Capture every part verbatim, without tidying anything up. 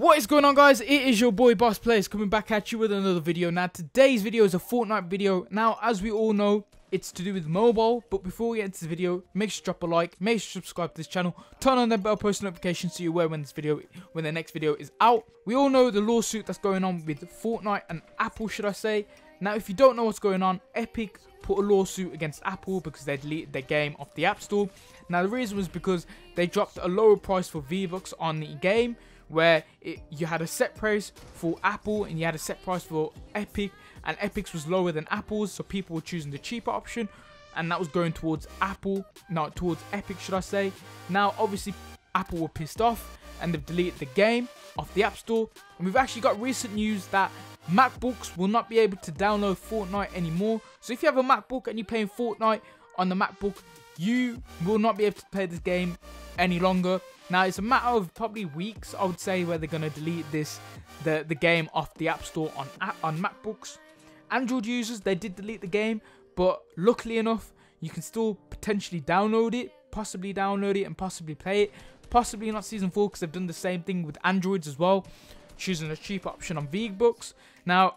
What is going on, guys? It is your boy BossPlayers coming back at you with another video. Now today's video is a Fortnite video. Now as we all know, it's to do with mobile, but before we get into the video, make sure to drop a like, make sure to subscribe to this channel, turn on that bell post notification so you're aware when this video, when the next video is out. We all know the lawsuit that's going on with Fortnite and Apple, should I say. Now if you don't know what's going on, Epic put a lawsuit against Apple because they deleted their game off the App Store. Now the reason was because they dropped a lower price for V-Bucks on the game, where it, you had a set price for Apple and you had a set price for Epic, and Epic's was lower than Apple's, so people were choosing the cheaper option, and that was going towards Apple, not towards Epic, should I say. Now obviously Apple were pissed off and they've deleted the game off the App Store, and we've actually got recent news that MacBooks will not be able to download Fortnite anymore. So if you have a MacBook and you're playing Fortnite on the MacBook, you will not be able to play this game any longer. Now it's a matter of probably weeks, I would say, where they're going to delete this the the game off the App Store on on MacBooks. Android users, they did delete the game, but luckily enough you can still potentially download it, possibly download it and possibly play it, possibly not season four, because they've done the same thing with Androids as well, choosing a cheap option on V-Bucks. Now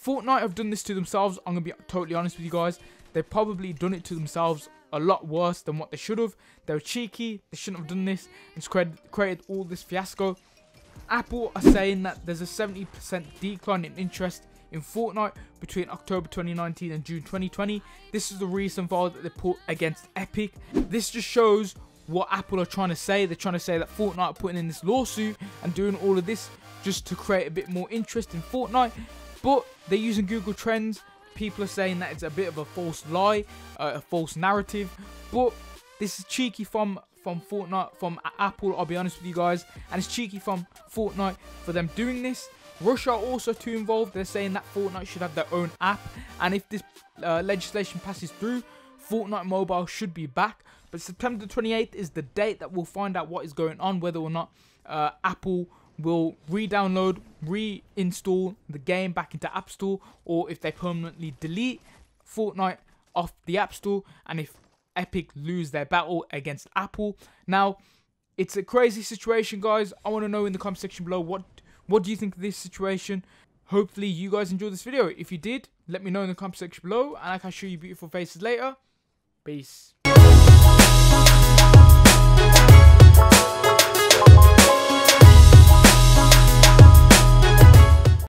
Fortnite have done this to themselves. I'm going to be totally honest with you guys, they've probably done it to themselves a lot worse than what they should have. They were cheeky, they shouldn't have done this. It's created, created all this fiasco. Apple are saying that there's a seventy percent decline in interest in Fortnite between October twenty nineteen and June twenty twenty. This is the reason for that they put against Epic. This just shows what Apple are trying to say. They're trying to say that Fortnite are putting in this lawsuit and doing all of this just to create a bit more interest in Fortnite, but they're using Google Trends. People are saying that it's a bit of a false lie, uh, a false narrative, but this is cheeky from from Fortnite, from Apple, I'll be honest with you guys, and it's cheeky from Fortnite for them doing this. Russia are also too involved. They're saying that Fortnite should have their own app, and if this uh, legislation passes through, Fortnite mobile should be back. But September twenty-eighth is the date that we'll find out what is going on, whether or not uh, Apple will re-download, reinstall the game back into App Store, or if they permanently delete Fortnite off the App Store, and if Epic lose their battle against Apple. Now it's a crazy situation, guys. I want to know in the comment section below, what what do you think of this situation? Hopefully you guys enjoyed this video. If you did, let me know in the comment section below, and I can show you beautiful faces later. Peace.